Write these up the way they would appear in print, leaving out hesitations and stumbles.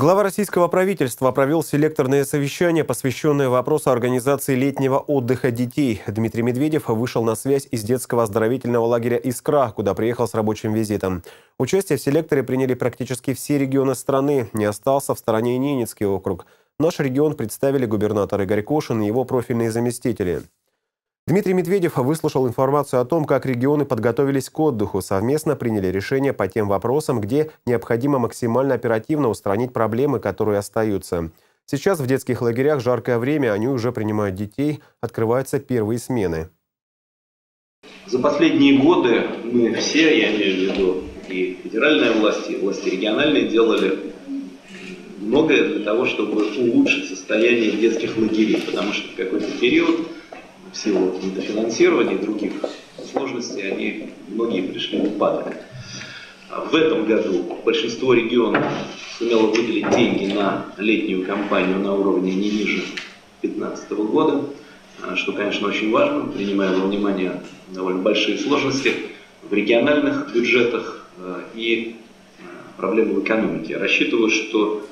Глава российского правительства провел селекторное совещание, посвященное вопросу организации летнего отдыха детей. Дмитрий Медведев вышел на связь из детского оздоровительного лагеря «Искра», куда приехал с рабочим визитом. Участие в селекторе приняли практически все регионы страны. Не остался в стороне и Ненецкий округ. Наш регион представили губернатор Игорь Кошин и его профильные заместители. Дмитрий Медведев выслушал информацию о том, как регионы подготовились к отдыху, совместно приняли решения по тем вопросам, где необходимо максимально оперативно устранить проблемы, которые остаются. Сейчас в детских лагерях жаркое время, они уже принимают детей, открываются первые смены. За последние годы мы все, я имею в виду и федеральные власти, и власти региональные, делали многое для того, чтобы улучшить состояние детских лагерей, потому что в какой-то период в силу недофинансирования и других сложностей, они многие пришли в упадок. В этом году большинство регионов сумело выделить деньги на летнюю кампанию на уровне не ниже 2015 года, что, конечно, очень важно, принимая во внимание довольно большие сложности в региональных бюджетах и проблемы в экономике. Рассчитываю, что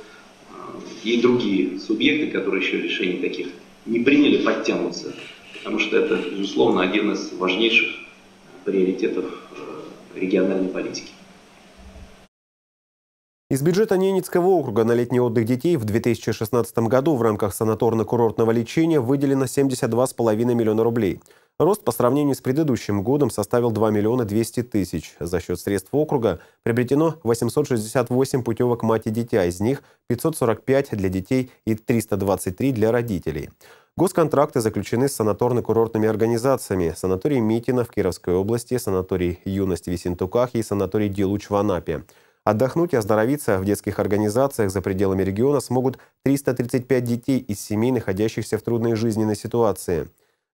и другие субъекты, которые еще решений таких не приняли, подтянутся. Потому что это, безусловно, один из важнейших приоритетов региональной политики. Из бюджета Ненецкого округа на летний отдых детей в 2016 году в рамках санаторно-курортного лечения выделено 72,5 миллиона рублей. Рост по сравнению с предыдущим годом составил 2 миллиона 200 тысяч. За счет средств округа приобретено 868 путевок мать и дитя, из них 545 для детей и 323 для родителей. Госконтракты заключены с санаторно-курортными организациями. Санаторий Митина в Кировской области, санаторий «Юность» в Ессентукахе и санаторий «Дилуч» в Анапе. Отдохнуть и оздоровиться в детских организациях за пределами региона смогут 335 детей из семей, находящихся в трудной жизненной ситуации.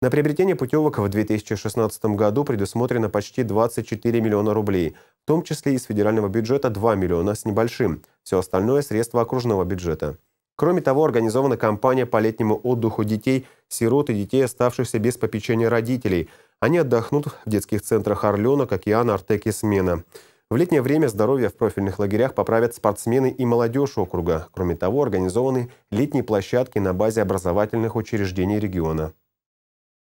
На приобретение путевок в 2016 году предусмотрено почти 24 миллиона рублей, в том числе из федерального бюджета 2 миллиона с небольшим. Все остальное – средства окружного бюджета. Кроме того, организована кампания по летнему отдыху детей, сирот и детей, оставшихся без попечения родителей. Они отдохнут в детских центрах «Орленок», «Океана», «Артек» и «Смена». В летнее время здоровье в профильных лагерях поправят спортсмены и молодежь округа. Кроме того, организованы летние площадки на базе образовательных учреждений региона.